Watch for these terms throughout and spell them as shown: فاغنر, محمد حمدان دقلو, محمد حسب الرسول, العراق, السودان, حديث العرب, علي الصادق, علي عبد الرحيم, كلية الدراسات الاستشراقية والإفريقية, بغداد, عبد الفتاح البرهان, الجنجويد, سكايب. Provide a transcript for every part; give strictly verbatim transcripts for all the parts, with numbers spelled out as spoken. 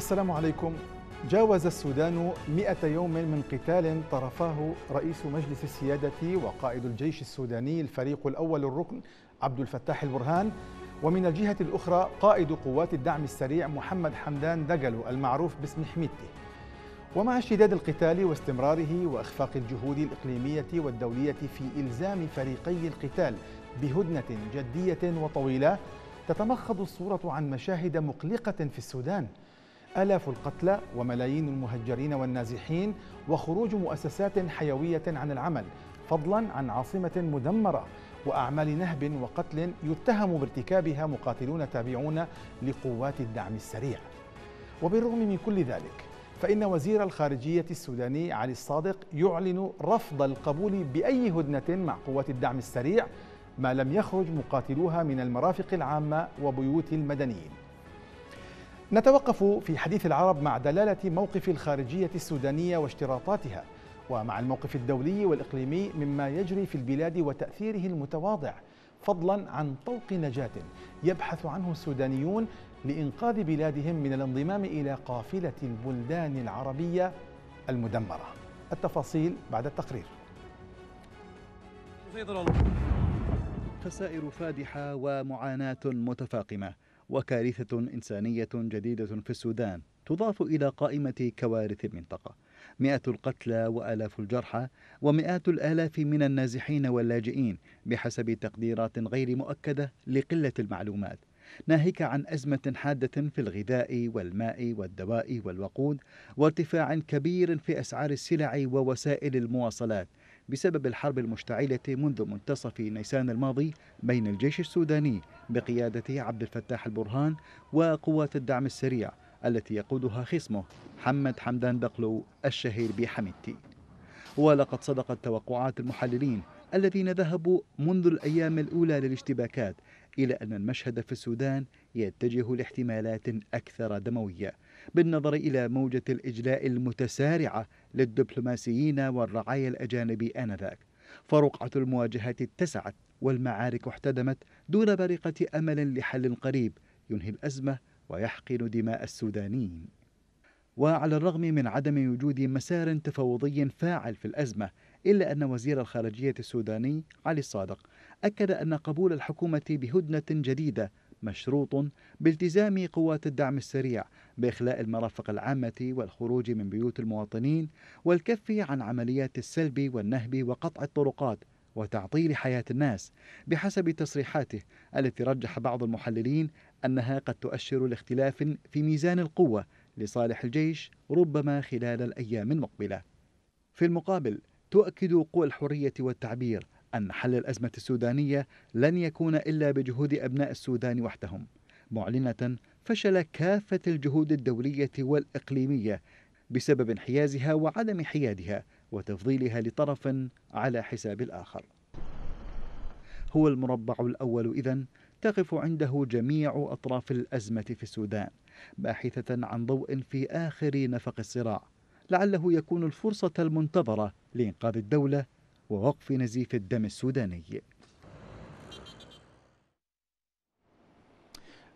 السلام عليكم. جاوز السودان مئة يوم من قتال طرفاه رئيس مجلس السيادة وقائد الجيش السوداني الفريق الأول الركن عبد الفتاح البرهان، ومن الجهة الأخرى قائد قوات الدعم السريع محمد حمدان دقلو المعروف باسم حميدتي. ومع اشتداد القتال واستمراره وإخفاق الجهود الإقليمية والدولية في إلزام فريقي القتال بهدنة جدية وطويلة، تتمخض الصورة عن مشاهد مقلقة في السودان: آلاف القتلى وملايين المهجرين والنازحين، وخروج مؤسسات حيوية عن العمل، فضلا عن عاصمة مدمرة وأعمال نهب وقتل يتهم بارتكابها مقاتلون تابعون لقوات الدعم السريع. وبالرغم من كل ذلك، فإن وزير الخارجية السوداني علي الصادق يعلن رفض القبول بأي هدنة مع قوات الدعم السريع ما لم يخرج مقاتلوها من المرافق العامة وبيوت المدنيين. نتوقف في حديث العرب مع دلالة موقف الخارجية السودانية واشتراطاتها، ومع الموقف الدولي والإقليمي مما يجري في البلاد وتأثيره المتواضع، فضلا عن طوق نجاة يبحث عنه السودانيون لإنقاذ بلادهم من الانضمام إلى قافلة البلدان العربية المدمرة. التفاصيل بعد التقرير. خسائر فادحة ومعاناة متفاقمة وكارثة إنسانية جديدة في السودان تضاف إلى قائمة كوارث المنطقة. مئات القتلى وآلاف الجرحى ومئات الآلاف من النازحين واللاجئين بحسب تقديرات غير مؤكدة لقلة المعلومات، ناهيك عن أزمة حادة في الغذاء والماء والدواء والوقود، وارتفاع كبير في أسعار السلع ووسائل المواصلات بسبب الحرب المشتعلة منذ منتصف نيسان الماضي بين الجيش السوداني بقيادة عبد الفتاح البرهان وقوات الدعم السريع التي يقودها خصمه محمد حمدان دقلو الشهير بحميدتي. ولقد صدقت توقعات المحللين الذين ذهبوا منذ الأيام الأولى للاشتباكات إلى أن المشهد في السودان يتجه لاحتمالات أكثر دموية، بالنظر إلى موجة الإجلاء المتسارعة للدبلوماسيين والرعايا الأجانبي آنذاك. فرقعة المواجهات اتسعت والمعارك احتدمت دون بريقة أمل لحل قريب ينهي الأزمة ويحقن دماء السودانيين. وعلى الرغم من عدم وجود مسار تفاوضي فاعل في الأزمة، إلا أن وزير الخارجية السوداني علي الصادق أكد أن قبول الحكومة بهدنة جديدة مشروط بالتزام قوات الدعم السريع بإخلاء المرافق العامة والخروج من بيوت المواطنين والكف عن عمليات السلب والنهب وقطع الطرقات وتعطيل حياة الناس، بحسب تصريحاته التي رجح بعض المحللين أنها قد تؤشر لاختلاف في ميزان القوة لصالح الجيش ربما خلال الأيام المقبلة. في المقابل، تؤكد قوى الحرية والتعبير أن حل الأزمة السودانية لن يكون إلا بجهود أبناء السودان وحدهم، معلنة فشل كافة الجهود الدولية والإقليمية بسبب انحيازها وعدم حيادها وتفضيلها لطرف على حساب الآخر. هو المربع الأول إذن تقف عنده جميع أطراف الأزمة في السودان، باحثة عن ضوء في آخر نفق الصراع، لعله يكون الفرصة المنتظرة لإنقاذ الدولة ووقف نزيف الدم السوداني.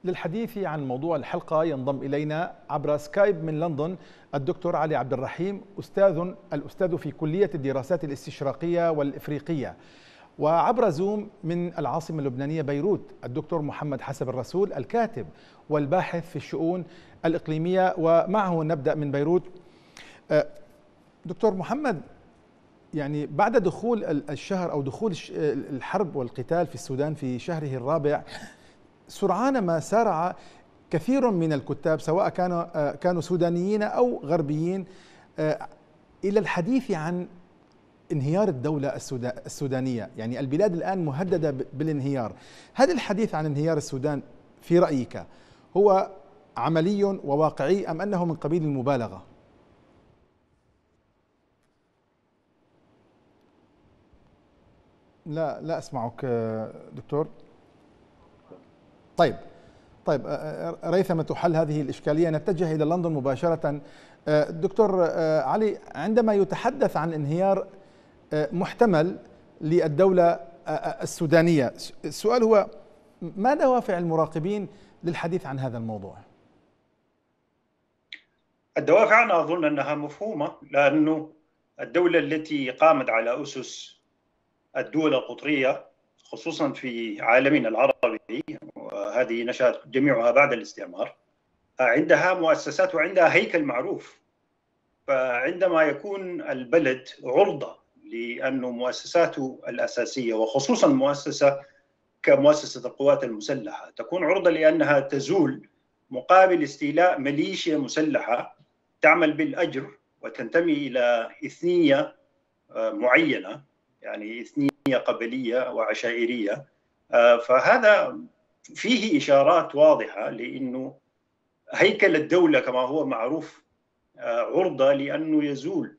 للحديث عن موضوع الحلقة ينضم إلينا عبر سكايب من لندن الدكتور علي عبد الرحيم، أستاذ الأستاذ في كلية الدراسات الاستشراقية والإفريقية، وعبر زوم من العاصمة اللبنانية بيروت الدكتور محمد حسب الرسول، الكاتب والباحث في الشؤون الإقليمية، ومعه نبدأ من بيروت. دكتور محمد، يعني بعد دخول الشهر أو دخول الحرب والقتال في السودان في شهره الرابع، سرعان ما سارع كثير من الكتاب سواء كانوا كانوا سودانيين أو غربيين إلى الحديث عن انهيار الدولة السودانية. يعني البلاد الآن مهددة بالانهيار. هذا الحديث عن انهيار السودان في رأيك هو عملي وواقعي أم أنه من قبيل المبالغة؟ لا لا أسمعك دكتور. طيب طيب ريثما تحل هذه الإشكالية نتجه إلى لندن مباشرة. دكتور علي، عندما يتحدث عن انهيار محتمل للدولة السودانية، السؤال هو ما دوافع المراقبين للحديث عن هذا الموضوع؟ الدوافع أنا أظن أنها مفهومة، لأنه الدولة التي قامت على أسس الدول القطرية خصوصا في عالمنا العربي، وهذه نشأت جميعها بعد الاستعمار، عندها مؤسسات وعندها هيكل معروف. فعندما يكون البلد عرضة لأنه مؤسساته الأساسية وخصوصا مؤسسة كمؤسسة القوات المسلحة تكون عرضة لأنها تزول مقابل استيلاء ميليشيا مسلحة تعمل بالأجر وتنتمي إلى إثنية معينة، يعني إثنية قبلية وعشائرية. فهذا فيه إشارات واضحة لأنه هيكل الدولة كما هو معروف عرضة لأنه يزول.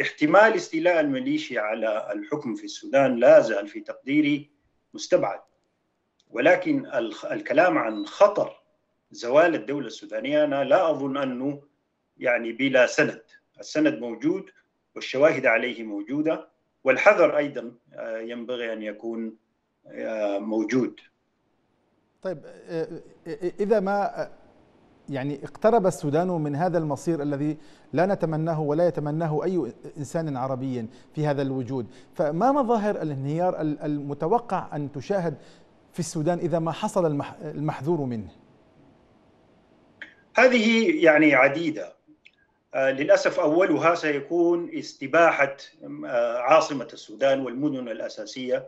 احتمال استيلاء الميليشيا على الحكم في السودان لا زال في تقديري مستبعد، ولكن الكلام عن خطر زوال الدولة السودانية أنا لا أظن أنه يعني بلا سند. السند موجود والشواهد عليه موجودة، والحذر أيضا ينبغي أن يكون موجود. طيب، إذا ما يعني اقترب السودان من هذا المصير الذي لا نتمناه ولا يتمناه أي إنسان عربي في هذا الوجود، فما مظاهر الانهيار المتوقع أن تشاهد في السودان إذا ما حصل المحذور منه؟ هذه يعني عديدة، للأسف أولها سيكون استباحة عاصمة السودان والمدن الأساسية،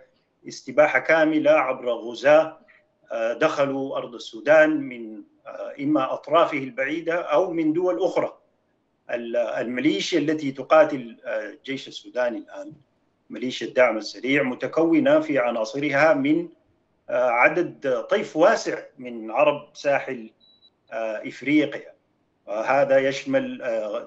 استباحة كاملة عبر غزاة دخلوا أرض السودان من إما أطرافه البعيدة أو من دول أخرى. الميليشيا التي تقاتل الجيش السوداني الآن، ميليشيا الدعم السريع، متكونة في عناصرها من عدد طيف واسع من عرب ساحل إفريقيا، هذا يشمل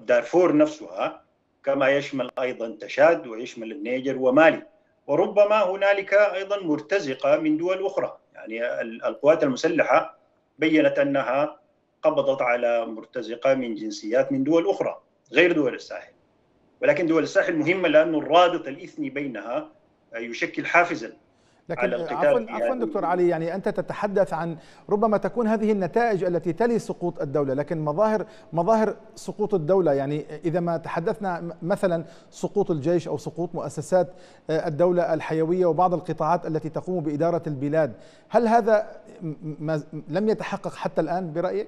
دارفور نفسها كما يشمل أيضا تشاد ويشمل النيجر ومالي، وربما هنالك أيضا مرتزقة من دول أخرى. يعني القوات المسلحة بيّنت أنها قبضت على مرتزقة من جنسيات من دول أخرى غير دول الساحل، ولكن دول الساحل مهمة لأن الرابط الإثني بينها يشكل حافزاً. لكن عفوا عفوا دكتور علي، يعني أنت تتحدث عن ربما تكون هذه النتائج التي تلي سقوط الدولة، لكن مظاهر مظاهر سقوط الدولة، يعني إذا ما تحدثنا مثلا سقوط الجيش أو سقوط مؤسسات الدولة الحيوية وبعض القطاعات التي تقوم بإدارة البلاد، هل هذا لم يتحقق حتى الآن برأيك؟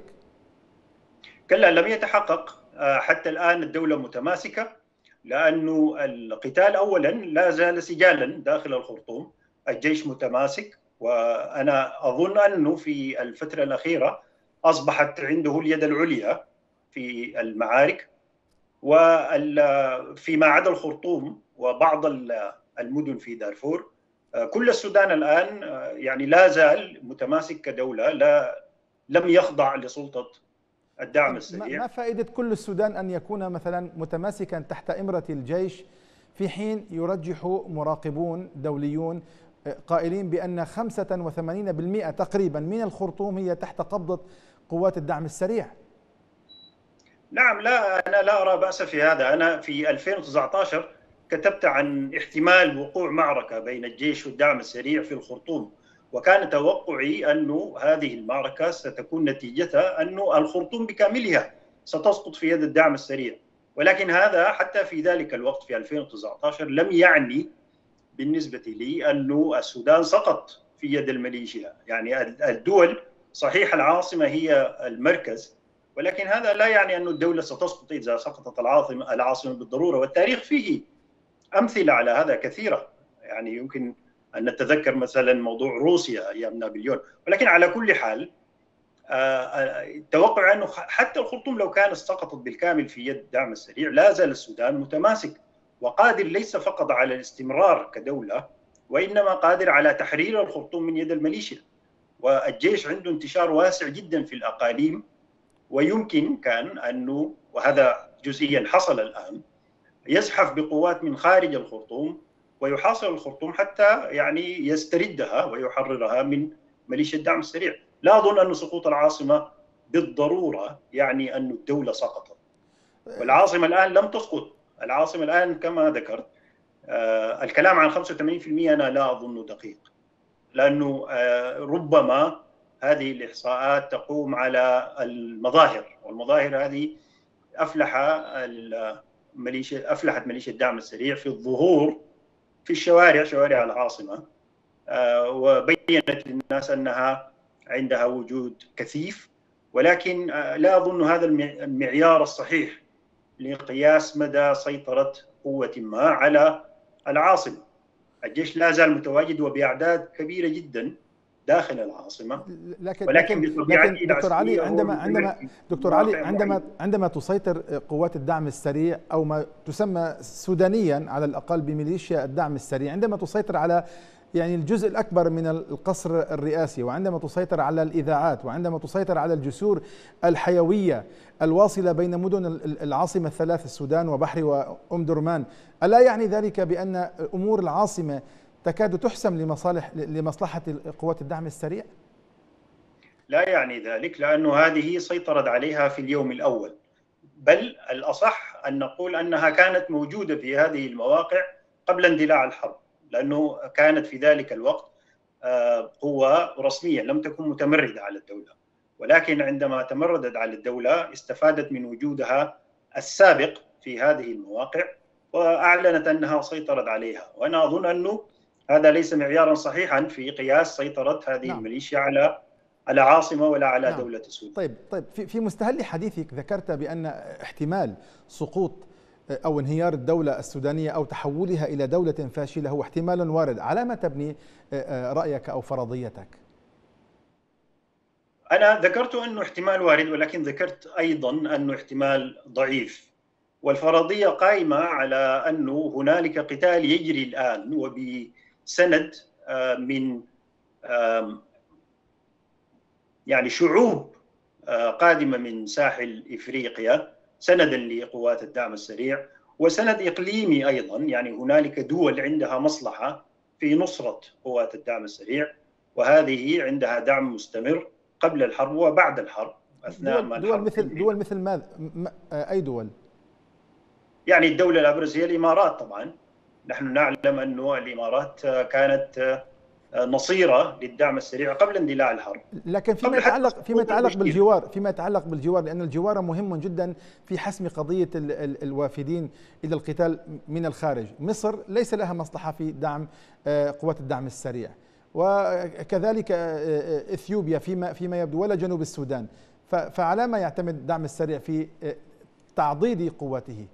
كلا، لم يتحقق حتى الآن. الدولة متماسكة لأنه القتال أولا لا زال سجالا داخل الخرطوم، الجيش متماسك، وأنا أظن أنه في الفترة الأخيرة أصبحت عنده اليد العليا في المعارك، وفيما عدا الخرطوم وبعض المدن في دارفور كل السودان الآن يعني لا زال متماسك كدولة، لا لم يخضع لسلطة الدعم السريع. ما فائدة كل السودان أن يكون مثلا متماسكا تحت إمرة الجيش في حين يرجح مراقبون دوليون قائلين بأن خمسة وثمانين بالمئة تقريبا من الخرطوم هي تحت قبضة قوات الدعم السريع؟ نعم، لا أنا لا أرى بأس في هذا. أنا في ألفين وتسعة عشر كتبت عن احتمال وقوع معركة بين الجيش والدعم السريع في الخرطوم، وكان توقعي أن هذه المعركة ستكون نتيجتها أن الخرطوم بكاملها ستسقط في يد الدعم السريع، ولكن هذا حتى في ذلك الوقت في ألفين وتسعة عشر لم يعني بالنسبة لي أن السودان سقط في يد الميليشيا. يعني الدول صحيح العاصمة هي المركز، ولكن هذا لا يعني أن الدولة ستسقط إذا سقطت العاصمة العاصمة بالضرورة، والتاريخ فيه أمثلة على هذا كثيرة. يعني يمكن أن نتذكر مثلا موضوع روسيا أيام نابليون، ولكن على كل حال توقع أنه حتى الخرطوم لو كانت سقطت بالكامل في يد الدعم السريع لا زال السودان متماسك وقادر ليس فقط على الاستمرار كدولة، وإنما قادر على تحرير الخرطوم من يد الميليشيا، والجيش عنده انتشار واسع جدا في الأقاليم، ويمكن كان أنه، وهذا جزئيا حصل الآن، يزحف بقوات من خارج الخرطوم ويحاصر الخرطوم حتى يعني يستردها ويحررها من ميليشيا الدعم السريع. لا أظن أن سقوط العاصمة بالضرورة يعني أن الدولة سقطت، والعاصمة الآن لم تسقط. العاصمة الآن كما ذكرت، آه الكلام عن خمسة وثمانين بالمئة أنا لا أظن دقيق، لأنه آه ربما هذه الإحصاءات تقوم على المظاهر، والمظاهر هذه أفلح الميليشيا أفلحت ميليشيا الدعم السريع في الظهور في الشوارع شوارع العاصمة، وبينت للناس أنها عندها وجود كثيف، ولكن لا أظن هذا المعيار الصحيح لقياس مدى سيطرة قوة ما على العاصمة. الجيش لا زال متواجد وبأعداد كبيرة جدا داخل العاصمة، لكن ولكن لكن دكتور علي عندما عندما دكتور علي عندما عندما تسيطر قوات الدعم السريع أو ما تسمى سودانيا على الأقل بميليشيا الدعم السريع، عندما تسيطر على يعني الجزء الأكبر من القصر الرئاسي، وعندما تسيطر على الإذاعات، وعندما تسيطر على الجسور الحيوية الواصلة بين مدن العاصمة الثلاث السودان وبحري وأم درمان، ألا يعني ذلك بأن أمور العاصمة تكاد تحسم لمصالح لمصلحة قوات الدعم السريع؟ لا يعني ذلك، لأنه هذه سيطرت عليها في اليوم الأول، بل الأصح أن نقول أنها كانت موجودة في هذه المواقع قبل اندلاع الحرب، لأنه كانت في ذلك الوقت قوة رسمية لم تكن متمردة على الدولة، ولكن عندما تمردت على الدولة استفادت من وجودها السابق في هذه المواقع وأعلنت أنها سيطرت عليها. وأنا أظن أنه هذا ليس معيارا صحيحا في قياس سيطرة هذه نعم. الميليشيا على على عاصمة ولا على نعم. دولة السودان. طيب طيب في في مستهل حديثك ذكرت بأن احتمال سقوط أو انهيار الدولة السودانية أو تحولها إلى دولة فاشلة هو احتمال وارد، على ما تبني رأيك أو فرضيتك؟ أنا ذكرت أنه احتمال وارد، ولكن ذكرت أيضا أنه احتمال ضعيف، والفرضية قائمة على أنه هنالك قتال يجري الآن وبسند من يعني شعوب قادمة من ساحل إفريقيا سندا لقوات الدعم السريع، وسند إقليمي أيضا، يعني هنالك دول عندها مصلحة في نصرة قوات الدعم السريع، وهذه عندها دعم مستمر قبل الحرب وبعد الحرب أثناء ما الحرب. دول مثل دول مثل ماذا؟ أي دول؟ يعني الدولة الأبرز هي الإمارات طبعا، نحن نعلم أنه الإمارات كانت نصيرة للدعم السريع قبل اندلاع الحرب، لكن فيما يتعلق فيما يتعلق بالجوار فيما يتعلق بالجوار لأن الجوار مهم جدا في حسم قضية ال ال الوافدين إلى القتال من الخارج. مصر ليس لها مصلحة في دعم قوات الدعم السريع، وكذلك إثيوبيا فيما فيما يبدو، ولا جنوب السودان، فعلى ما يعتمد الدعم السريع في تعضيد قواته؟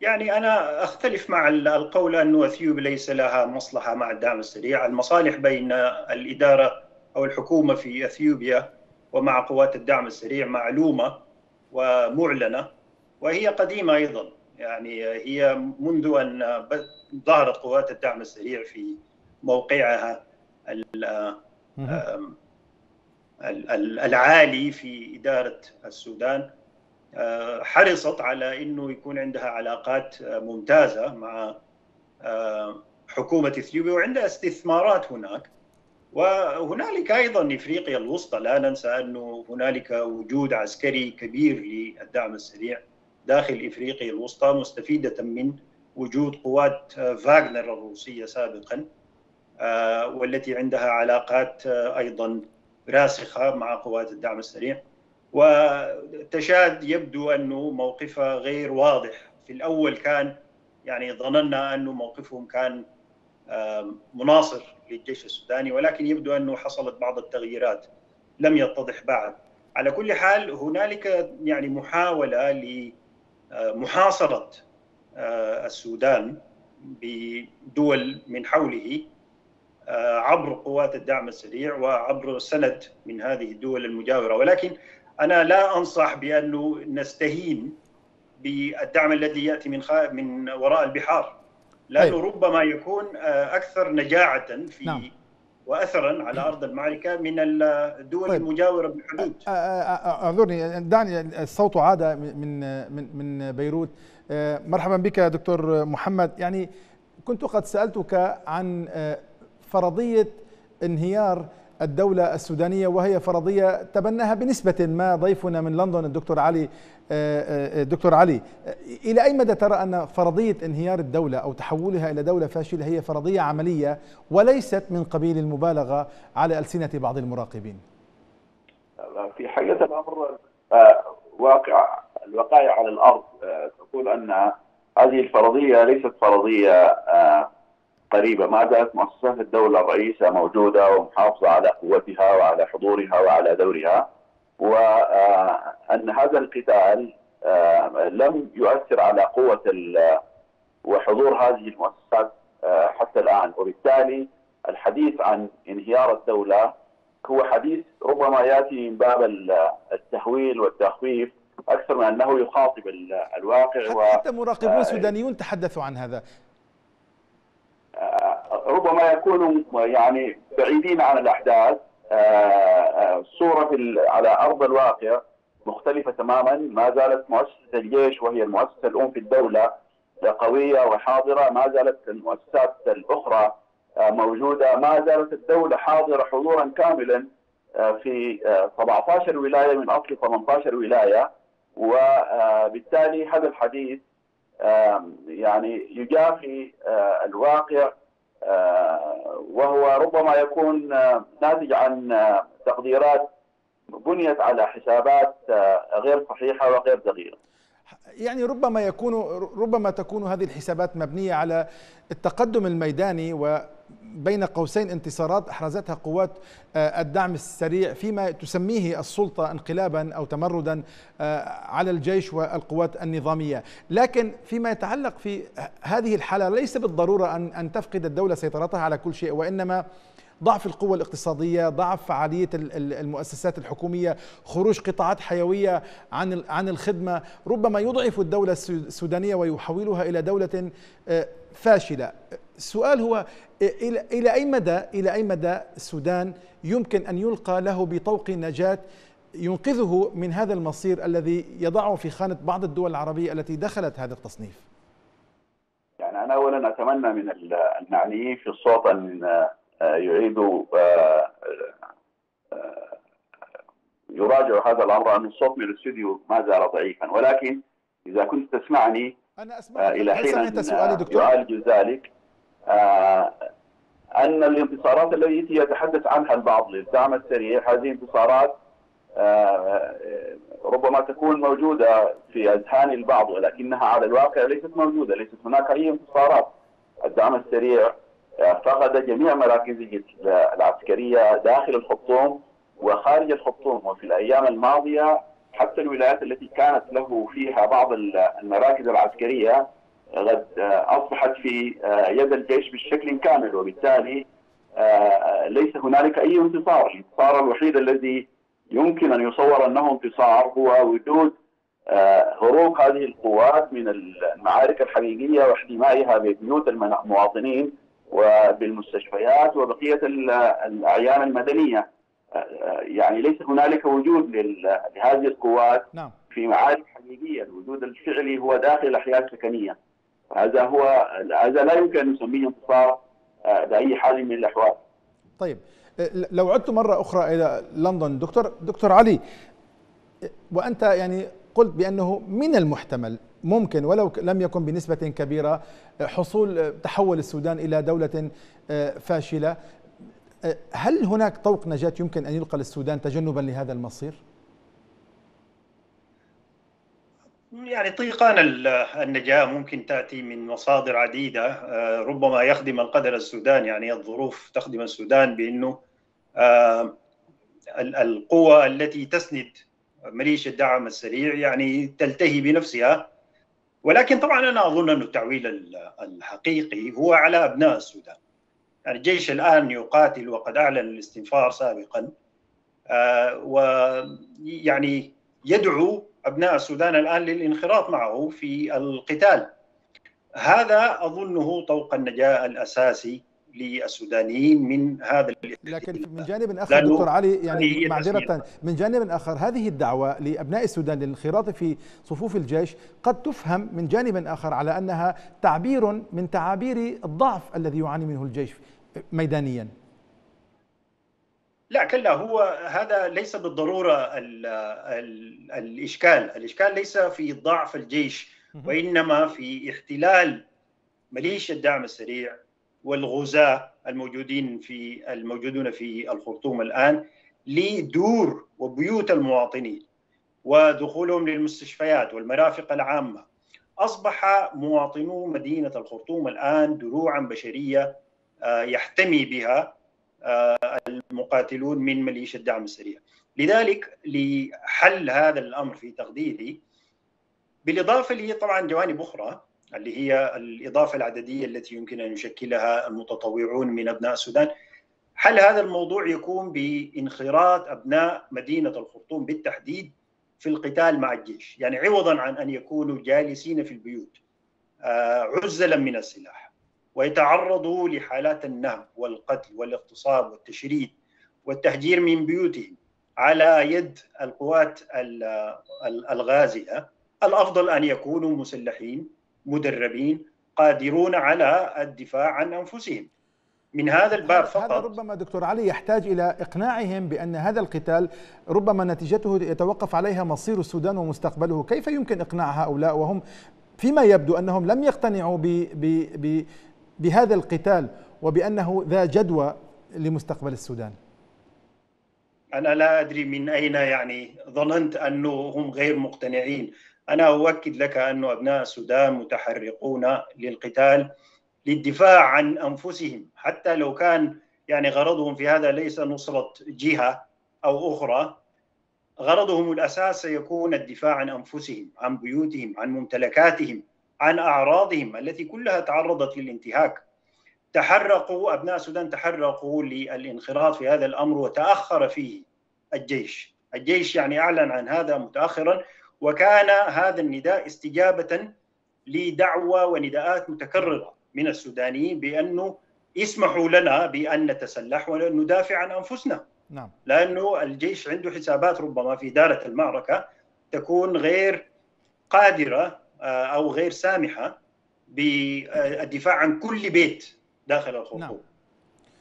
يعني أنا أختلف مع القول أن أثيوبيا ليس لها مصلحة مع الدعم السريع، المصالح بين الإدارة أو الحكومة في أثيوبيا ومع قوات الدعم السريع معلومة ومعلنة، وهي قديمة أيضا، يعني هي منذ أن ظهرت قوات الدعم السريع في موقعها العالي في إدارة السودان حرصت على أنه يكون عندها علاقات ممتازة مع حكومة إثيوبيا، وعندها استثمارات هناك. وهنالك أيضا إفريقيا الوسطى، لا ننسى أنه هنالك وجود عسكري كبير للدعم السريع داخل إفريقيا الوسطى، مستفيدة من وجود قوات فاغنر الروسية سابقا، والتي عندها علاقات أيضا راسخة مع قوات الدعم السريع. وتشاد يبدو أنه موقفها غير واضح، في الأول كان يعني ظننا أنه موقفهم كان مناصر للجيش السوداني، ولكن يبدو أنه حصلت بعض التغييرات لم يتضح بعد. على كل حال هنالك يعني محاولة لمحاصرة السودان بدول من حوله عبر قوات الدعم السريع وعبر سند من هذه الدول المجاورة، ولكن أنا لا أنصح بأنه نستهين بالدعم الذي يأتي من خ... من وراء البحار، لأنه طيب. ربما يكون أكثر نجاعة في نعم. وأثرا على أرض المعركة من الدول طيب. المجاورة بالحدود. أعذرني، دعني الصوت عاد من من من بيروت. مرحبا بك دكتور محمد، يعني كنت قد سألتك عن فرضية انهيار الدولة السودانية، وهي فرضية تبناها بنسبة ما ضيفنا من لندن الدكتور علي الدكتور علي إلى أي مدى ترى أن فرضية انهيار الدولة أو تحولها إلى دولة فاشلة هي فرضية عملية وليست من قبيل المبالغة على ألسنة بعض المراقبين؟ في حقيقة الأمر واقع الوقائع على الأرض تقول أن هذه الفرضية ليست فرضية قريبة. ما زالت مؤسسات الدولة الرئيسة موجودة ومحافظة على قوتها وعلى حضورها وعلى دورها، وأن هذا القتال لم يؤثر على قوة وحضور هذه المؤسسات حتى الآن، وبالتالي الحديث عن انهيار الدولة هو حديث ربما يأتي من باب التهويل والتخويف أكثر من أنه يخاطب الواقع. حتى مراقبون سودانيون تحدثوا عن هذا، ربما يكونوا يعني بعيدين عن الأحداث. الصورة على أرض الواقع مختلفة تماما. ما زالت مؤسسة الجيش وهي المؤسسة الأم في الدولة قوية وحاضرة، ما زالت المؤسسات الأخرى موجودة، ما زالت الدولة حاضرة حضورا كاملا في سبعة عشر ولاية من أصل ثمانية عشر ولاية، وبالتالي هذا الحديث يعني يجافي الواقع، وهو ربما يكون ناتج عن تقديرات بنيت على حسابات غير صحيحة وغير دقيقة. يعني ربما يكون ربما تكون هذه الحسابات مبنية على التقدم الميداني وبين قوسين انتصارات أحرزتها قوات الدعم السريع فيما تسميه السلطة انقلابا أو تمردا على الجيش والقوات النظامية، لكن فيما يتعلق في هذه الحالة ليس بالضرورة أن أن تفقد الدولة سيطرتها على كل شيء، وإنما ضعف القوة الاقتصادية، ضعف فعالية المؤسسات الحكومية، خروج قطاعات حيوية عن عن الخدمة، ربما يضعف الدولة السودانية ويحولها إلى دولة فاشلة. السؤال هو إلى إلى أي مدى إلى أي مدى السودان يمكن أن يلقى له بطوق نجاة ينقذه من هذا المصير الذي يضعه في خانة بعض الدول العربية التي دخلت هذا التصنيف؟ يعني أنا أولا أتمنى من المعنيين في الصوت أن يعيدوا يراجعوا هذا الامر، ان الصوت من الاستوديو ما زال ضعيفا، ولكن اذا كنت تسمعني أنا الى حين يعالج ذلك، ان الانتصارات التي يتحدث عنها البعض للدعم السريع هذه انتصارات ربما تكون موجوده في اذهان البعض، ولكنها على الواقع ليست موجوده، ليست هناك اي انتصارات. الدعم السريع فقد جميع مراكزه العسكرية داخل الخرطوم وخارج الخرطوم، وفي الأيام الماضية حتى الولايات التي كانت له فيها بعض المراكز العسكرية قد أصبحت في يد الجيش بشكل كامل، وبالتالي ليس هنالك أي انتصار. الانتصار الوحيد الذي يمكن أن يصور أنه انتصار هو وجود هروب هذه القوات من المعارك الحقيقية واحتمائها ببيوت المواطنين وبالمستشفيات وبقية الأعيان المدنية. يعني ليس هنالك وجود لهذه القوات في معارك حقيقية، الوجود الفعلي هو داخل الأحياء السكنية. هذا هو هذا لا يمكن أن نسميه انتصار بأي حال من الأحوال. طيب لو عدت مرة أخرى إلى لندن دكتور دكتور علي، وأنت يعني قلت بأنه من المحتمل ممكن ولو لم يكن بنسبة كبيرة حصول تحول السودان إلى دولة فاشلة، هل هناك طوق نجاة يمكن أن يلقى للسودان تجنبا لهذا المصير؟ يعني طيقان النجاة ممكن تأتي من مصادر عديدة، ربما يخدم القدر السودان، يعني الظروف تخدم السودان بأنه القوة التي تسند مليشيا الدعم السريع يعني تلتهي بنفسها، ولكن طبعا انا اظن انه التعويل الحقيقي هو على ابناء السودان. يعني الجيش الان يقاتل وقد اعلن الاستنفار سابقا، آه ويعني يدعو ابناء السودان الان للانخراط معه في القتال. هذا اظنه طوق النجاة الاساسي للسودانيين من هذا. لكن من جانب آخر دكتور علي، يعني معذرة، من جانب آخر هذه الدعوة لأبناء السودان للانخراط في صفوف الجيش قد تفهم من جانب آخر على أنها تعبير من تعابير الضعف الذي يعاني منه الجيش ميدانيا. لا كلا، هو هذا ليس بالضرورة ال ال الإشكال الإشكال ليس في ضعف الجيش، وإنما في احتلال مليشيا الدعم السريع والغزاة الموجودين في الموجودون في الخرطوم الآن لدور وبيوت المواطنين. ودخولهم للمستشفيات والمرافق العامة. أصبح مواطنو مدينة الخرطوم الآن دروعا بشرية يحتمي بها المقاتلون من ميليشيا الدعم السريع. لذلك لحل هذا الأمر في تقديري، بالإضافة لي طبعا جوانب أخرى اللي هي الإضافة العددية التي يمكن أن يشكلها المتطوعون من أبناء السودان، حل هذا الموضوع يكون بانخراط أبناء مدينة الخرطوم بالتحديد في القتال مع الجيش، يعني عوضا عن أن يكونوا جالسين في البيوت عزلا من السلاح ويتعرضوا لحالات النهب والقتل والاغتصاب والتشريد والتهجير من بيوتهم على يد القوات الغازية، الأفضل أن يكونوا مسلحين مدربين قادرون على الدفاع عن أنفسهم. من هذا الباب فقط هذا ربما دكتور علي يحتاج إلى إقناعهم بأن هذا القتال ربما نتيجته يتوقف عليها مصير السودان ومستقبله. كيف يمكن إقناع هؤلاء وهم فيما يبدو أنهم لم يقتنعوا ب ب ب بهذا القتال وبأنه ذا جدوى لمستقبل السودان؟ أنا لا أدري من أين يعني ظننت أنهم غير مقتنعين. أنا أؤكد لك أن أبناء السودان متحرقون للقتال للدفاع عن أنفسهم، حتى لو كان يعني غرضهم في هذا ليس نصرة جهة أو أخرى، غرضهم الأساس سيكون الدفاع عن أنفسهم، عن بيوتهم، عن ممتلكاتهم، عن أعراضهم التي كلها تعرضت للانتهاك. تحرقوا أبناء السودان تحرقوا للانخراط في هذا الأمر وتأخر فيه الجيش. الجيش يعني أعلن عن هذا متأخراً، وكان هذا النداء استجابة لدعوى ونداءات متكررة من السودانيين بأنه اسمحوا لنا بأن نتسلح وندافع عن أنفسنا. نعم. لأنه الجيش عنده حسابات ربما في إدارة المعركة تكون غير قادرة أو غير سامحة بالدفاع عن كل بيت داخل الخرطوم. نعم.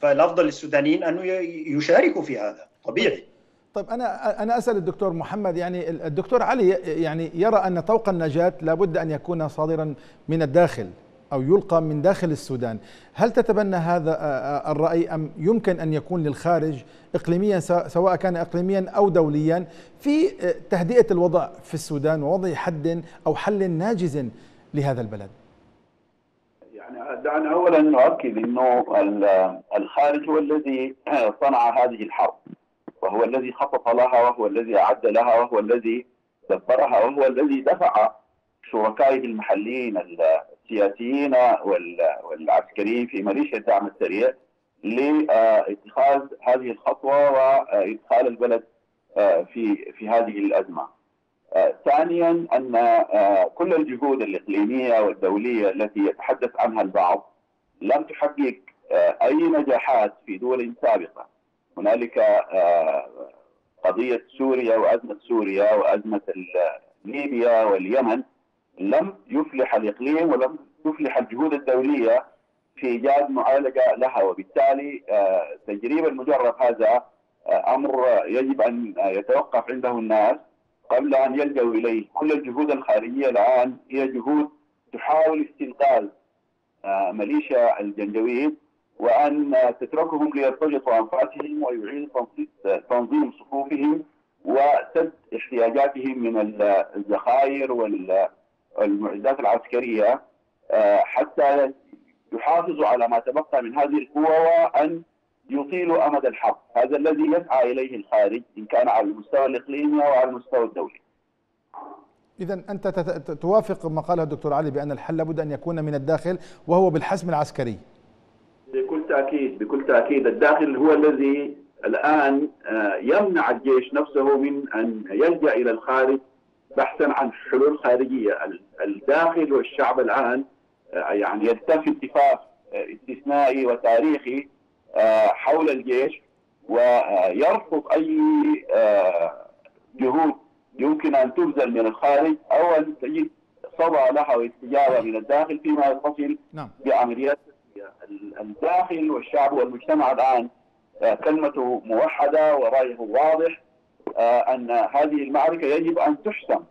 فالأفضل للسودانيين أنه يشاركوا في هذا طبيعي. طيب أنا أنا أسأل الدكتور محمد، يعني الدكتور علي يعني يرى أن طوق النجاة لابد أن يكون صادرا من الداخل أو يلقى من داخل السودان، هل تتبنى هذا الرأي أم يمكن أن يكون للخارج إقليميا سواء كان إقليميا أو دوليا في تهدئة الوضع في السودان ووضع حد أو حل ناجز لهذا البلد؟ يعني دعنا أولا نؤكد أنه الخارج هو الذي صنع هذه الحرب، وهو الذي خطط لها، وهو الذي أعد لها، وهو الذي دبرها، وهو الذي دفع شركائه المحليين السياسيين والعسكريين في ميليشيا الدعم السريع لاتخاذ هذه الخطوة وإدخال البلد في في هذه الأزمة. ثانيا أن كل الجهود الإقليمية والدولية التي يتحدث عنها البعض لم تحقق أي نجاحات في دول سابقة. هنالك قضية سوريا وأزمة سوريا وأزمة ليبيا واليمن، لم يفلح الإقليم ولم تفلح الجهود الدولية في إيجاد معالجة لها، وبالتالي تجريب المجرد هذا أمر يجب أن يتوقف عنده الناس قبل أن يلجأوا إليه. كل الجهود الخارجية الآن هي جهود تحاول استنقاذ ميليشيا الجنجويد وأن تتركهم ليرتجطوا أنفاسهم ويعيدوا تنظيم صفوفهم وسد احتياجاتهم من الذخائر والمعدات العسكرية حتى يحافظوا على ما تبقى من هذه القوة وأن يطيلوا أمد الحرب. هذا الذي يسعى إليه الخارج إن كان على المستوى الإقليمي أو على المستوى الدولي. إذا أنت توافق ما قاله الدكتور علي بأن الحل لابد أن يكون من الداخل وهو بالحسم العسكري؟ بكل تأكيد بكل تأكيد الداخل هو الذي الآن يمنع الجيش نفسه من أن يلجأ إلى الخارج بحثا عن حلول خارجية. الداخل والشعب الآن يعني يلتف اتفاق استثنائي وتاريخي حول الجيش ويرفض أي جهود يمكن أن تبذل من الخارج أو أن تجد صدى لها واستجابة من الداخل فيما يتصل بعمليات الداخل. والشعب والمجتمع الآن كلمته موحدة ورأيه واضح أن هذه المعركة يجب أن تحسم،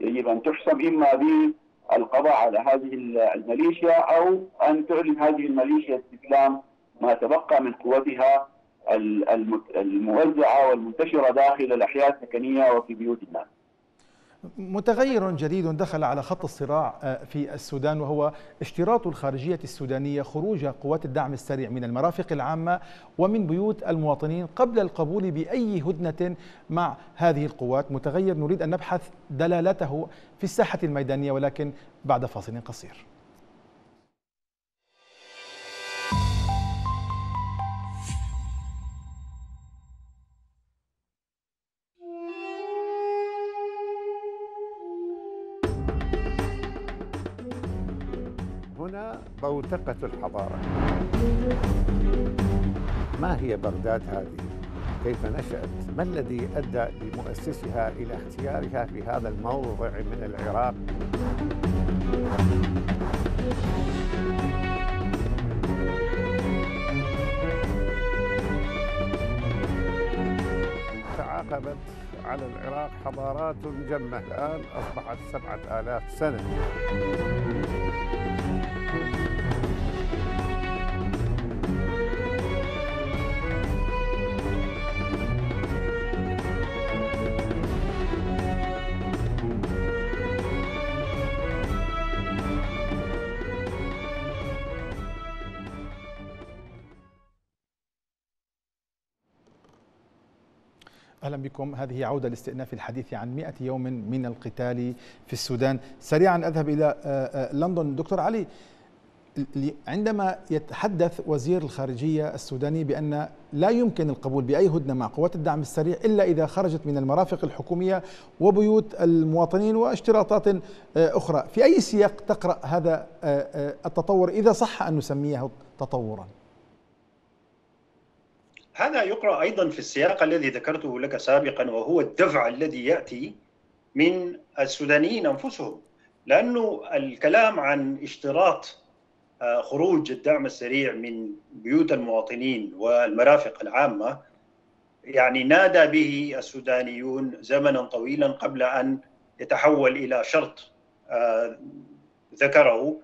يجب أن تحسم إما بالقضاء على هذه الميليشيا أو أن تعلن هذه الميليشيا استسلام ما تبقى من قوتها الموزعة والمنتشرة داخل الأحياء السكنية وفي بيوت الناس. متغير جديد دخل على خط الصراع في السودان، وهو اشتراط الخارجية السودانية خروج قوات الدعم السريع من المرافق العامة ومن بيوت المواطنين قبل القبول بأي هدنة مع هذه القوات. متغير نريد أن نبحث دلالته في الساحة الميدانية، ولكن بعد فاصل قصير. هنا بوتقة الحضارة. ما هي بغداد هذه؟ كيف نشأت؟ ما الذي أدى لمؤسسها إلى اختيارها في هذا الموضع من العراق؟ تعاقبت على العراق حضارات جمة، الآن أصبحت سبعة آلاف سنة. أهلا بكم. هذه عودة لاستئناف الحديث عن مئة يوم من القتال في السودان. سريعا أذهب إلى لندن. دكتور علي، عندما يتحدث وزير الخارجية السوداني بأن لا يمكن القبول بأي هدنة مع قوات الدعم السريع إلا إذا خرجت من المرافق الحكومية وبيوت المواطنين واشتراطات أخرى، في أي سياق تقرأ هذا التطور إذا صح أن نسميه تطورا؟ هذا يقرأ أيضا في السياق الذي ذكرته لك سابقا، وهو الدفع الذي يأتي من السودانيين أنفسهم، لأنه الكلام عن اشتراط خروج الدعم السريع من بيوت المواطنين والمرافق العامة يعني نادى به السودانيون زمنا طويلا قبل أن يتحول إلى شرط ذكره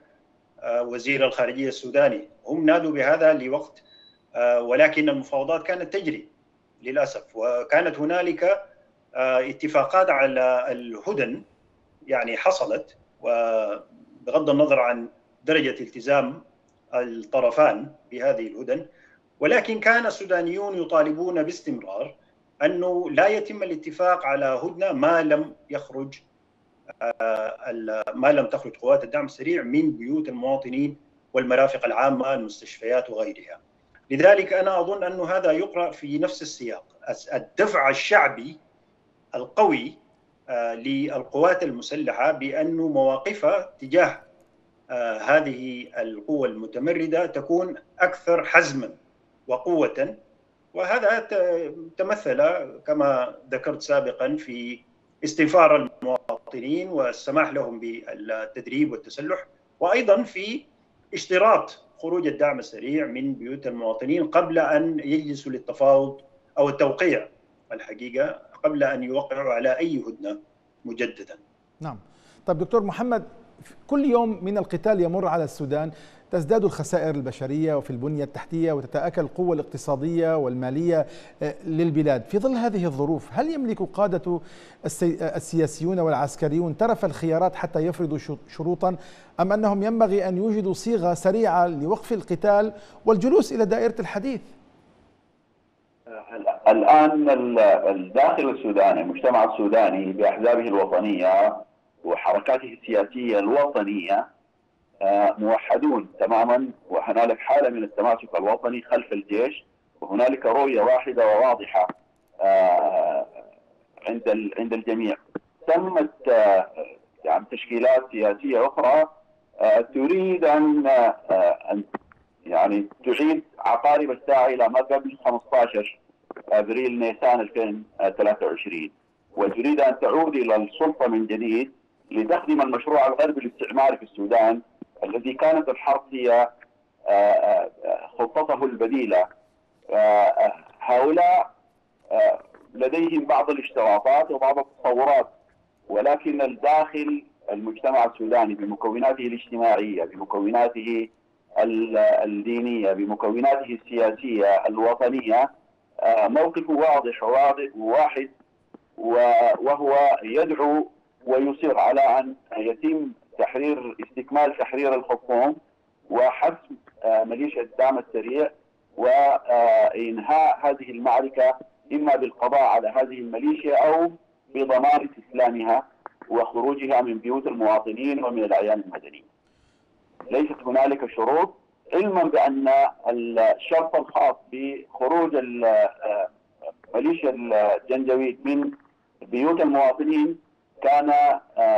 وزير الخارجية السوداني. هم نادوا بهذا لوقت، ولكن المفاوضات كانت تجري للأسف، وكانت هنالك اتفاقات على الهدن يعني حصلت، وبغض النظر عن درجة التزام الطرفان بهذه الهدن، ولكن كان السودانيون يطالبون باستمرار أنه لا يتم الاتفاق على هدنة ما لم يخرج ما لم تخرج قوات الدعم السريع من بيوت المواطنين والمرافق العامة المستشفيات وغيرها. لذلك أنا أظن أن هذا يقرأ في نفس السياق، الدفع الشعبي القوي للقوات المسلحة بأن مواقفها تجاه هذه القوى المتمردة تكون أكثر حزما وقوة، وهذا تمثل كما ذكرت سابقا في استنفار المواطنين والسماح لهم بالتدريب والتسلح، وأيضا في اشتراط خروج الدعم السريع من بيوت المواطنين قبل أن يجلسوا للتفاوض أو التوقيع الحقيقة، قبل أن يوقعوا على أي هدنة مجددا. نعم. طب دكتور محمد، كل يوم من القتال يمر على السودان تزداد الخسائر البشرية وفي البنية التحتية وتتآكل القوة الاقتصادية والمالية للبلاد. في ظل هذه الظروف هل يملك قادة السياسيون والعسكريون ترف الخيارات حتى يفرضوا شروطا، أم أنهم ينبغي أن يوجدوا صيغة سريعة لوقف القتال والجلوس إلى دائرة الحديث؟ الآن الداخل السوداني، المجتمع السوداني بأحزابه الوطنية وحركاته السياسية الوطنية موحدون تماما، وهنالك حالة من التماسك الوطني خلف الجيش، وهنالك رؤية واحدة وواضحة عند عند الجميع. تمت يعني تشكيلات سياسية أخرى تريد أن يعني تعيد عقارب الساعة إلى ما قبل خمسة عشر أبريل نيسان ألفين وثلاثة وعشرين، وتريد أن تعود إلى السلطة من جديد لتخدم المشروع الغربي الاستعماري في السودان الذي كانت الحرب هي خطته البديلة. هؤلاء لديهم بعض الاشتراطات وبعض التصورات، ولكن الداخل المجتمع السوداني بمكوناته الاجتماعية بمكوناته الدينية بمكوناته السياسية الوطنية موقفه واضح وواحد، وهو يدعو ويصر على أن يتم تحرير استكمال تحرير الخرطوم وحسم ميليشيا الدعم السريع وإنهاء هذه المعركة إما بالقضاء على هذه الميليشيا أو بضمان استسلامها وخروجها من بيوت المواطنين ومن الأعيان المدنية. ليست هنالك شروط، علما بأن الشرط الخاص بخروج ميليشيا الجنجويد من بيوت المواطنين كان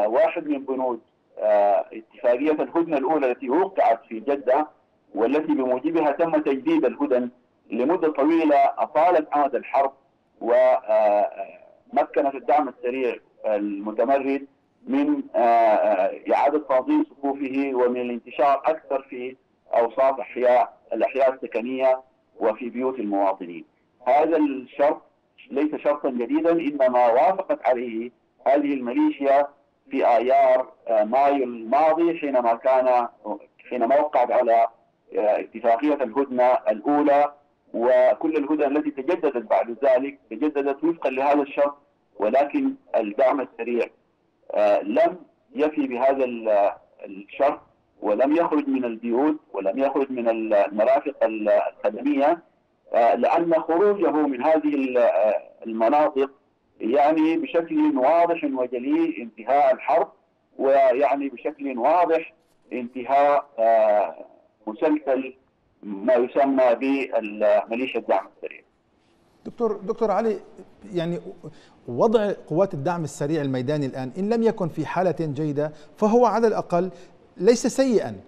واحد من بنود اتفاقية الهدنة الأولى التي وقعت في جدة والتي بموجبها تم تجديد الهدن لمدة طويلة أطالت أمد الحرب ومكنت الدعم السريع المتمرد من إعادة تنظيم صفوفه ومن الانتشار أكثر في أوساط أحياء الأحياء السكنية وفي بيوت المواطنين. هذا الشرط ليس شرطا جديدا، إنما وافقت عليه هذه الميليشيا في آيار مايو الماضي حينما كان حينما وقعت على اتفاقية الهدنة الأولى، وكل الهدن التي تجددت بعد ذلك تجددت وفقا لهذا الشرط، ولكن الدعم السريع لم يفي بهذا الشرط ولم يخرج من البيوت ولم يخرج من المرافق الخدمية، لأن خروجه من هذه المناطق يعني بشكل واضح وجلي انتهاء الحرب، ويعني بشكل واضح انتهاء مسلسل ما يسمى بالميليشيا الدعم السريع. دكتور دكتور علي، يعني وضع قوات الدعم السريع الميداني الآن إن لم يكن في حالة جيدة فهو على الأقل ليس سيئا.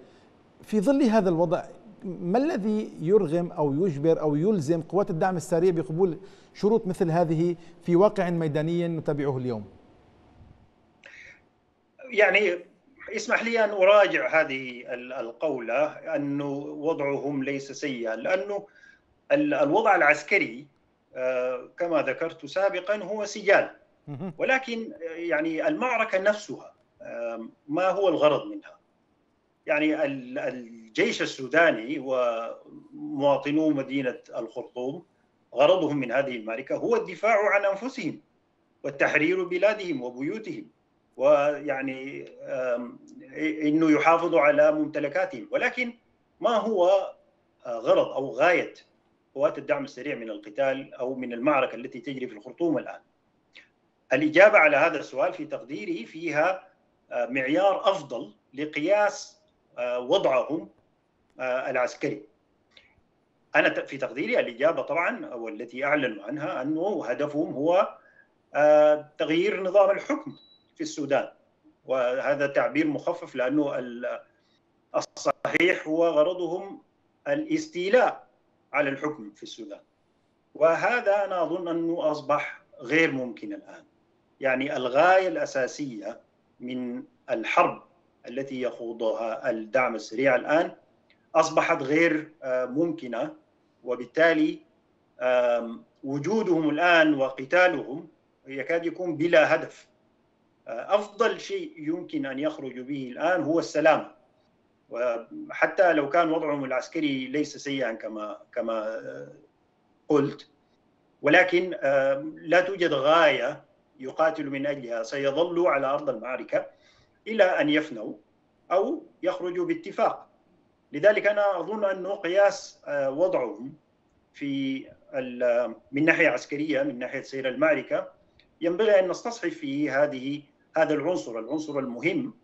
في ظل هذا الوضع ما الذي يرغم أو يجبر أو يلزم قوات الدعم السريع بقبول شروط مثل هذه في واقع ميداني نتابعه اليوم؟ يعني اسمح لي أن أراجع هذه القولة أنه وضعهم ليس سيئا، لأنه الوضع العسكري كما ذكرت سابقا هو سجال، ولكن يعني المعركة نفسها ما هو الغرض منها؟ يعني الجيش السوداني ومواطنو مدينة الخرطوم غرضهم من هذه المعركة هو الدفاع عن أنفسهم والتحرير بلادهم وبيوتهم، ويعني إنه يحافظوا على ممتلكاتهم. ولكن ما هو غرض أو غاية قوات الدعم السريع من القتال أو من المعركة التي تجري في الخرطوم الآن؟ الإجابة على هذا السؤال في تقديري فيها معيار أفضل لقياس وضعهم العسكري. أنا في تقديري الإجابة طبعا والتي أعلنوا عنها أنه هدفهم هو تغيير نظام الحكم في السودان، وهذا تعبير مخفف لأنه الصحيح هو غرضهم الاستيلاء على الحكم في السودان، وهذا أنا أظن أنه أصبح غير ممكن الآن. يعني الغاية الأساسية من الحرب التي يخوضها الدعم السريع الآن أصبحت غير ممكنة، وبالتالي وجودهم الآن وقتالهم يكاد يكون بلا هدف. أفضل شيء يمكن أن يخرجوا به الآن هو السلام، وحتى لو كان وضعهم العسكري ليس سيئا كما كما قلت، ولكن لا توجد غاية يقاتلوا من أجلها، سيظلوا على أرض المعركة إلى أن يفنوا أو يخرجوا باتفاق. لذلك أنا أظن أنه قياس وضعهم في من ناحية عسكرية من ناحية سير المعركة ينبغي أن نستصحب فيه هذه هذا العنصر العنصر المهم،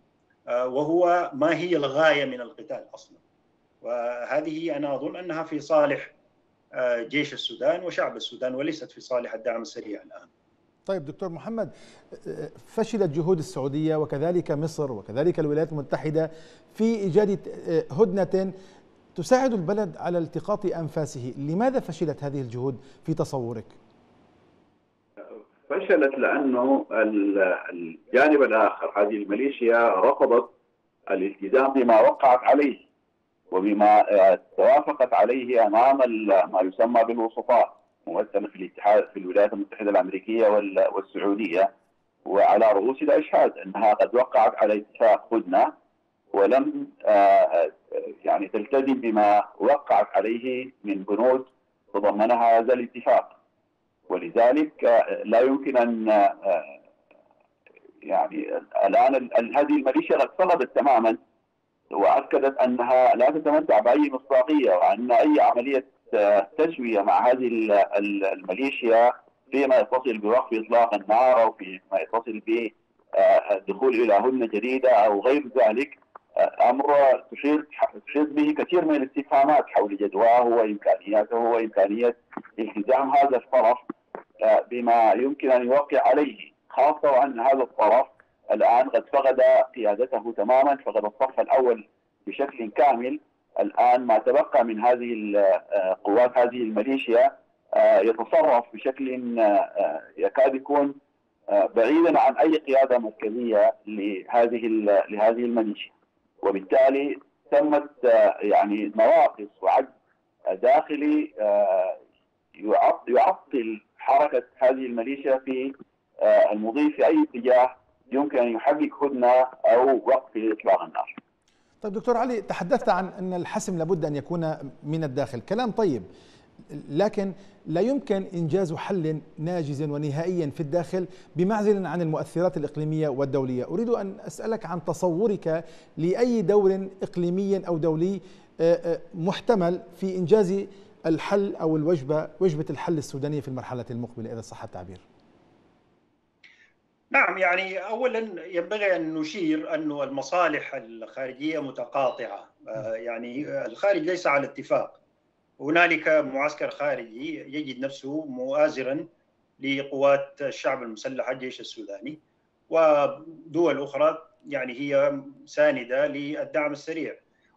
وهو ما هي الغاية من القتال أصلا. وهذه أنا أظن أنها في صالح جيش السودان وشعب السودان وليست في صالح الدعم السريع الآن. طيب دكتور محمد، فشلت جهود السعودية وكذلك مصر وكذلك الولايات المتحدة في إيجاد هدنة تساعد البلد على التقاط أنفاسه، لماذا فشلت هذه الجهود في تصورك؟ فشلت لأنه الجانب الآخر هذه الميليشيا رفضت الالتزام بما وقعت عليه وبما توافقت عليه أمام ما يسمى بالوسطاء ممثلة في الاتحاد في الولايات المتحدة الأمريكية والسعودية، وعلى رؤوس الأشهاد أنها قد وقعت على اتفاق هدنة ولم يعني تلتزم بما وقعت عليه من بنود تضمنها هذا الاتفاق، ولذلك لا يمكن أن يعني الآن هذه الميليشيا قد سقطت تماما وأكدت أنها لا تتمتع بأي مصداقية، وأن أي عملية تسوية مع هذه الميليشيا فيما يتصل بوقف إطلاق النار أو فيما يتصل بدخول إلى هدنة جديدة أو غير ذلك أمر تشير به كثير من الاستفهامات حول جدواه وإمكانياته وإمكانية التزام هذا الطرف بما يمكن أن يوقع عليه، خاصة وأن هذا الطرف الآن قد فقد قيادته تماما، فقد الصف الأول بشكل كامل. الآن ما تبقى من هذه قوات هذه الميليشيا يتصرف بشكل يكاد يكون بعيدا عن أي قيادة مركزية لهذه لهذه الميليشيا، وبالتالي تمت يعني نواقص وعجز داخلي يعطل حركة هذه الميليشيا في المضي في أي اتجاه يمكن أن يحقق هدنة أو وقف إطلاق النار. طيب دكتور علي، تحدثت عن أن الحسم لابد أن يكون من الداخل، كلام طيب، لكن لا يمكن إنجاز حل ناجز ونهائي في الداخل بمعزل عن المؤثرات الإقليمية والدولية. أريد أن أسألك عن تصورك لأي دور إقليمي أو دولي محتمل في إنجاز الحل أو الوجبة وجبة الحل السودانية في المرحلة المقبلة إذا صح التعبير. نعم، يعني أولا ينبغي أن نشير أن المصالح الخارجية متقاطعة، يعني الخارج ليس على اتفاق، هنالك معسكر خارجي يجد نفسه مؤازرا لقوات الشعب المسلح الجيش السوداني، ودول أخرى يعني هي ساندة للدعم السريع،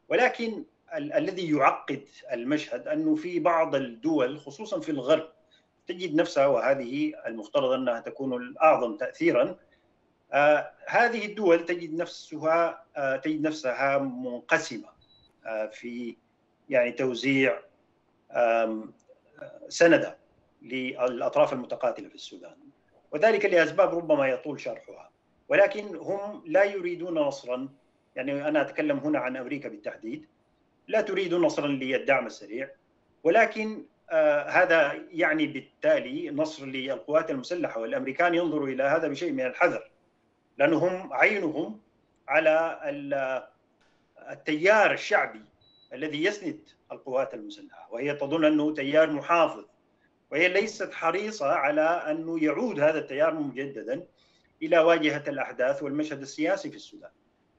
ولكن ال الذي يعقد المشهد أنه في بعض الدول خصوصا في الغرب تجد نفسها، وهذه المفترض أنها تكون الأعظم تأثيرا، آه هذه الدول تجد نفسها آه تجد نفسها منقسمة آه في يعني توزيع سندة للأطراف المتقاتلة في السودان، وذلك لأسباب ربما يطول شرحها، ولكن هم لا يريدون نصرا، يعني أنا أتكلم هنا عن أمريكا بالتحديد، لا تريد نصرا للدعم السريع، ولكن آه هذا يعني بالتالي نصر للقوات المسلحة، والأمريكان ينظروا إلى هذا بشيء من الحذر، لأنهم عينهم على التيار الشعبي الذي يسند القوات المسلحة، وهي تظن أنه تيار محافظ، وهي ليست حريصة على أنه يعود هذا التيار مجددا إلى واجهة الأحداث والمشهد السياسي في السودان.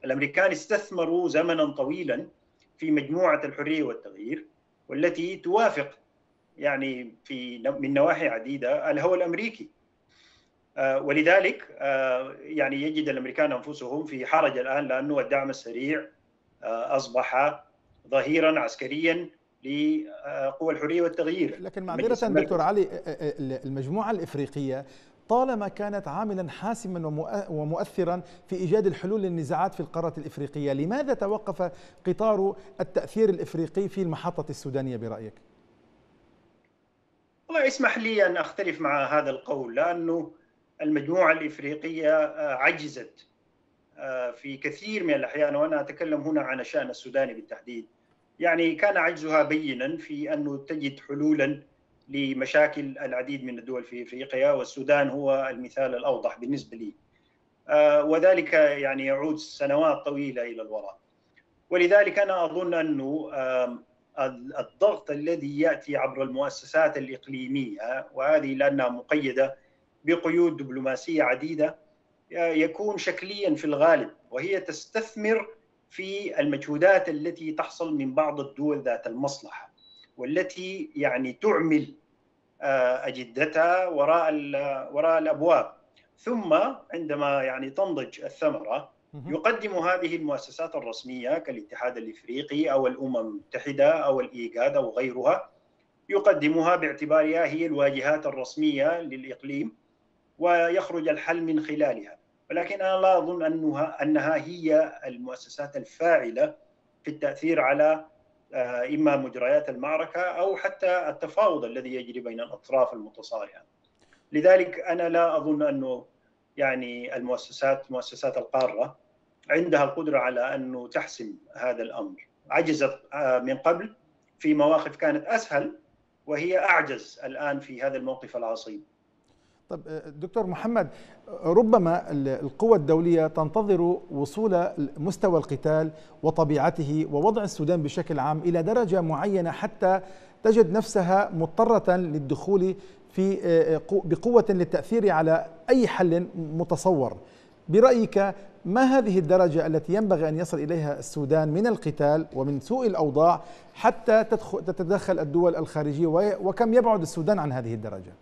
الأمريكان استثمروا زمنا طويلا في مجموعة الحرية والتغيير، والتي توافق يعني في من نواحي عديدة الهوى الأمريكي، ولذلك يعني يجد الأمريكان أنفسهم في حرج الآن، لأنه الدعم السريع أصبح ظهيرا عسكريا لقوى الحرية والتغيير. لكن معذرة دكتور علي، المجموعة الإفريقية طالما كانت عاملا حاسما ومؤثرا في إيجاد الحلول للنزاعات في القارة الإفريقية، لماذا توقف قطار التأثير الإفريقي في المحطة السودانية برأيك؟ والله اسمح لي أن أختلف مع هذا القول، لأنه المجموعة الإفريقية عجزت في كثير من الأحيان، وأنا أتكلم هنا عن الشأن السوداني بالتحديد، يعني كان عجزها بينا في أنه تجد حلولا لمشاكل العديد من الدول في إفريقيا، والسودان هو المثال الأوضح بالنسبة لي، وذلك يعني يعود سنوات طويلة إلى الوراء، ولذلك أنا أظن أنه الضغط الذي يأتي عبر المؤسسات الإقليمية، وهذه لأنها مقيدة بقيود دبلوماسية عديدة، يكون شكليا في الغالب، وهي تستثمر في المجهودات التي تحصل من بعض الدول ذات المصلحة، والتي يعني تعمل أجدتها وراء وراء الأبواب، ثم عندما يعني تنضج الثمرة يقدم هذه المؤسسات الرسمية كالاتحاد الإفريقي أو الأمم المتحدة أو الإيجاد أو غيرها، يقدمها باعتبارها هي الواجهات الرسمية للإقليم، ويخرج الحل من خلالها، ولكن أنا لا أظن أنها أنها هي المؤسسات الفاعلة في التأثير على إما مجريات المعركة أو حتى التفاوض الذي يجري بين الأطراف المتصارعة. لذلك أنا لا أظن أنه يعني المؤسسات مؤسسات القارة عندها القدرة على أنه تحسم هذا الأمر، عجزت من قبل في مواقف كانت أسهل، وهي أعجز الآن في هذا الموقف العصيب. طب دكتور محمد، ربما القوى الدولية تنتظر وصول مستوى القتال وطبيعته ووضع السودان بشكل عام إلى درجة معينة حتى تجد نفسها مضطرة للدخول في بقوة للتأثير على أي حل متصور. برأيك ما هذه الدرجة التي ينبغي أن يصل إليها السودان من القتال ومن سوء الأوضاع حتى تتدخل الدول الخارجية، وكم يبعد السودان عن هذه الدرجة؟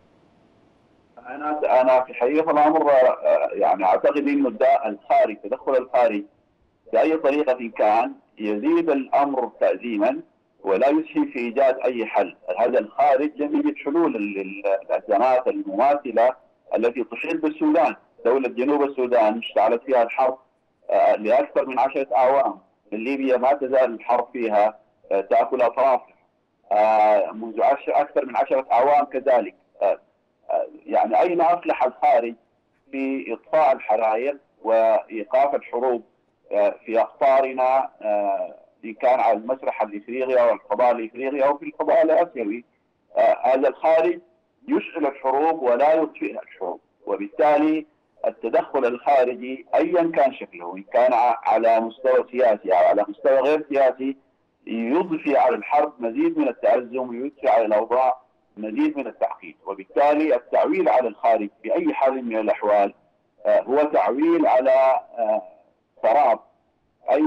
أنا أنا في حقيقة الأمر يعني أعتقد إنه ده الخارج، تدخل الخارج بأي طريقة كان يزيد الأمر تأزيما ولا يسهم في إيجاد أي حل. هذا الخارج لم يجد حلول للأزمات المماثلة التي تحيط بالسودان. دولة جنوب السودان اشتعلت فيها الحرب لأكثر من عشرة أعوام، ليبيا ما تزال الحرب فيها تأكل أطرافها منذ أكثر من عشرة أعوام كذلك. يعني أين أفلح الخارج في إطفاء الحرائق وإيقاف الحروب في أقطارنا، إن كان على المسرح الإفريقي أو الفضاء الإفريقي أو في الفضاء الآسيوي؟ هذا الخارج يشعل الحروب ولا يطفئها الحروب، وبالتالي التدخل الخارجي أيا كان شكله، إن كان على مستوى سياسي أو على مستوى غير سياسي، يضفي على الحرب مزيد من التأزم ويضفي على الأوضاع مزيد من التعقيد. وبالتالي التعويل على الخارج بأي حال من الأحوال هو تعويل على سراب أي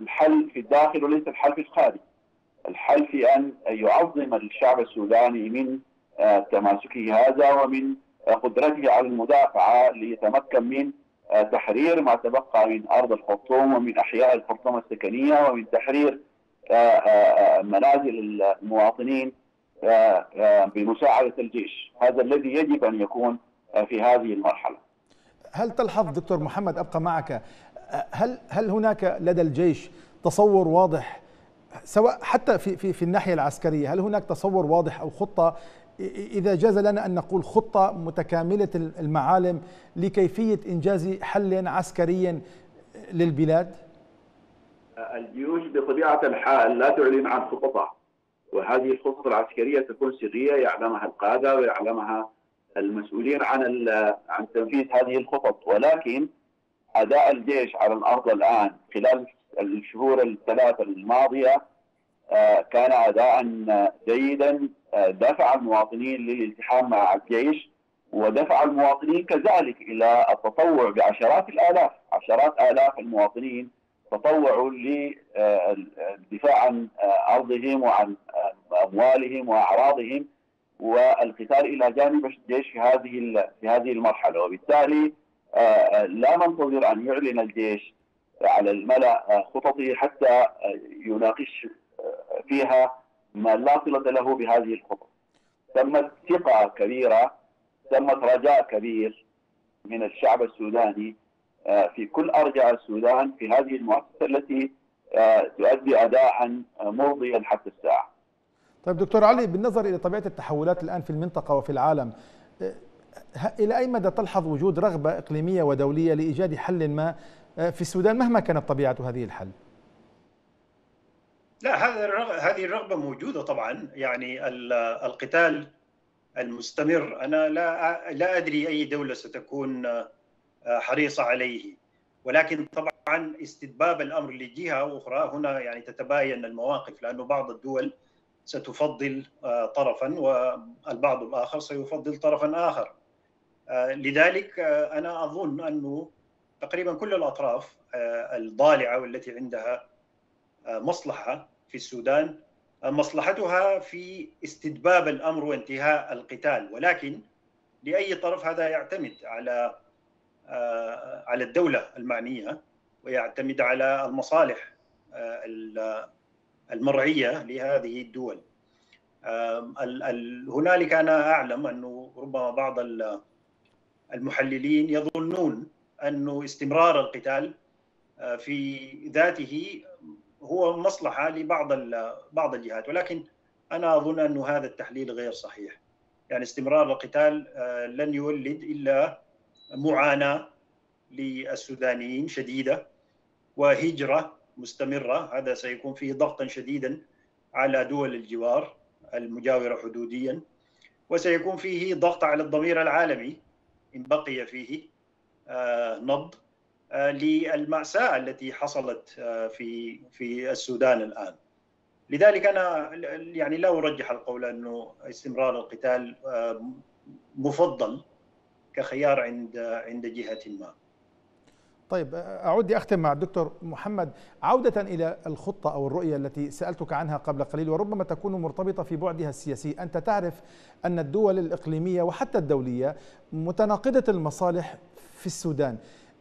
الحل في الداخل وليس الحل في الخارج. الحل في أن يعظم الشعب السوداني من تماسكه هذا ومن قدرته على المدافعة ليتمكن من تحرير ما تبقى من أرض الخرطوم ومن أحياء الخرطوم السكنية ومن تحرير منازل المواطنين بمساعدة الجيش. هذا الذي يجب أن يكون في هذه المرحلة. هل تلحظ دكتور محمد، أبقى معك، هل هل هناك لدى الجيش تصور واضح، سواء حتى في في في الناحية العسكرية، هل هناك تصور واضح أو خطة، إذا جاز لنا أن نقول خطة متكاملة المعالم لكيفية إنجاز حل عسكري للبلاد؟ الجيوش بطبيعة الحال لا تعلن عن خططها، وهذه الخطط العسكرية تكون سرية يعلمها القادة ويعلمها المسؤولين عن عن تنفيذ هذه الخطط. ولكن أداء الجيش على الأرض الآن خلال الشهور الثلاثة الماضية كان أداء جيدا، دفع المواطنين للالتحام مع الجيش، ودفع المواطنين كذلك إلى التطوع بعشرات الآلاف. عشرات آلاف المواطنين تطوعوا للدفاع عن أرضهم وعن أموالهم وأعراضهم والقتال إلى جانب الجيش في هذه في هذه المرحلة. وبالتالي لا ننتظر أن يعلن الجيش على الملأ خططه حتى يناقش فيها ما لا صلة له بهذه الخطط. تمت ثقة كبيرة، تمت رجاء كبير من الشعب السوداني في كل أرجاء السودان في هذه المؤسسة التي تؤدي أداء مرضيا حتى الساعة. طيب دكتور علي، بالنظر إلى طبيعة التحولات الآن في المنطقة وفي العالم، إلى أي مدى تلحظ وجود رغبة إقليمية ودولية لإيجاد حل ما في السودان مهما كانت طبيعة هذه الحل؟ لا، هذه الرغبة موجودة طبعا. يعني القتال المستمر، أنا لا لا أدري أي دولة ستكون حريصة عليه، ولكن طبعا استتباب الأمر لجهة أخرى هنا يعني تتباين المواقف، لأنه بعض الدول ستفضل طرفا والبعض الآخر سيفضل طرفا آخر. لذلك أنا أظن أنه تقريبا كل الأطراف الضالعة والتي عندها مصلحة في السودان مصلحتها في استتباب الأمر وانتهاء القتال، ولكن لأي طرف هذا يعتمد على على الدولة المعنية ويعتمد على المصالح المرعية لهذه الدول. هنالك أنا أعلم أنه ربما بعض المحللين يظنون أنه استمرار القتال في ذاته هو مصلحة لبعض بعض الجهات، ولكن أنا أظن أن هذا التحليل غير صحيح. يعني استمرار القتال لن يولد إلا معاناة للسودانيين شديدة وهجرة مستمرة، هذا سيكون فيه ضغطا شديدا على دول الجوار المجاورة حدوديا، وسيكون فيه ضغط على الضمير العالمي إن بقي فيه نبض للمأساة التي حصلت في في السودان الآن. لذلك أنا يعني لا أرجح القول أنه استمرار القتال مفضل كخيار عند عند جهة ما. طيب، أعود أختم مع الدكتور محمد عودة إلى الخطة أو الرؤية التي سألتك عنها قبل قليل، وربما تكون مرتبطة في بعدها السياسي. أنت تعرف أن الدول الإقليمية وحتى الدولية متناقضة المصالح في السودان.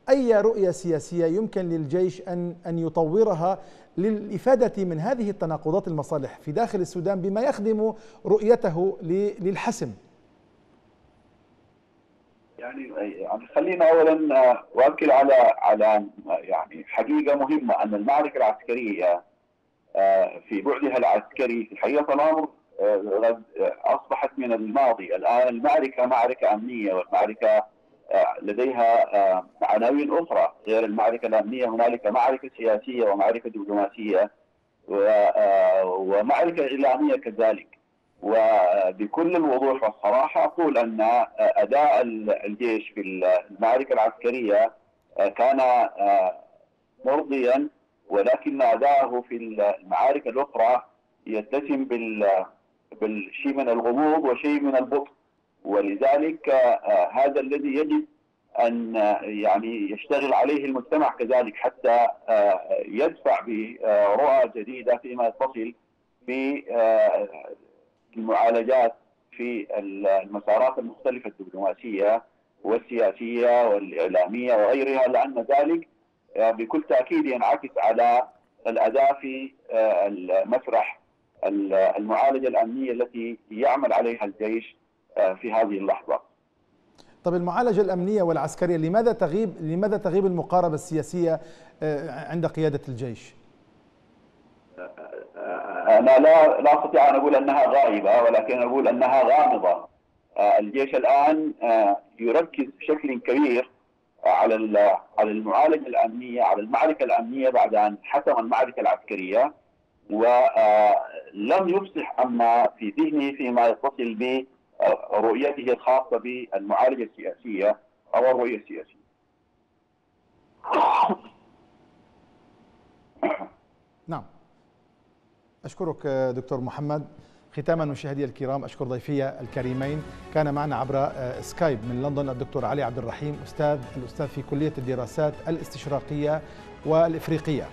أي رؤية سياسية يمكن للجيش أن أن يطورها للإفادة من هذه التناقضات المصالح في داخل السودان بما يخدم رؤيته للحسم؟ يعني يعني خلينا اولا واكد على على يعني حقيقه مهمه ان المعركه العسكريه في بعدها العسكري في حقيقه الامر قد اصبحت من الماضي. الان المعركه معركه امنيه، والمعركه لديها عناوين اخرى غير المعركه الامنيه. هنالك معركه سياسيه ومعركه دبلوماسيه ومعركه اعلاميه كذلك. وبكل الوضوح والصراحة أقول أن أداء الجيش في المعركة العسكرية كان مرضيا، ولكن أداءه في المعارك الأخرى يتسم بالشيء من الغموض وشيء من البطء، ولذلك هذا الذي يجب أن يعني يشتغل عليه المجتمع كذلك حتى يدفع برؤى جديدة فيما يتصل ب المعالجات في المسارات المختلفة الدبلوماسية والسياسية والإعلامية وغيرها، لأن ذلك بكل تأكيد ينعكس على الأداء في المسرح المعالجة الأمنية التي يعمل عليها الجيش في هذه اللحظة. طب المعالجة الأمنية والعسكرية لماذا تغيب لماذا تغيب المقاربة السياسية عند قيادة الجيش؟ أنا لا لا أستطيع أن أقول أنها غائبة، ولكن أقول أنها غامضة. الجيش الآن يركز بشكل كبير على على المعالجة الأمنية، على المعركة الأمنية بعد أن حسم المعركة العسكرية، ولم يفصح أما في ذهنه فيما يتصل برؤيته الخاصة بالمعالجة السياسية أو الرؤية السياسية. نعم. أشكرك دكتور محمد. ختاما مشاهدي الكرام، أشكر ضيفي الكريمين. كان معنا عبر سكايب من لندن الدكتور علي عبد الرحيم، أستاذ الأستاذ في كلية الدراسات الاستشراقية والإفريقية،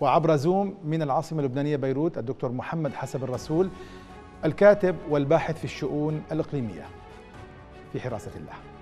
وعبر زوم من العاصمة اللبنانية بيروت الدكتور محمد حسب الرسول، الكاتب والباحث في الشؤون الإقليمية. في حراسة الله.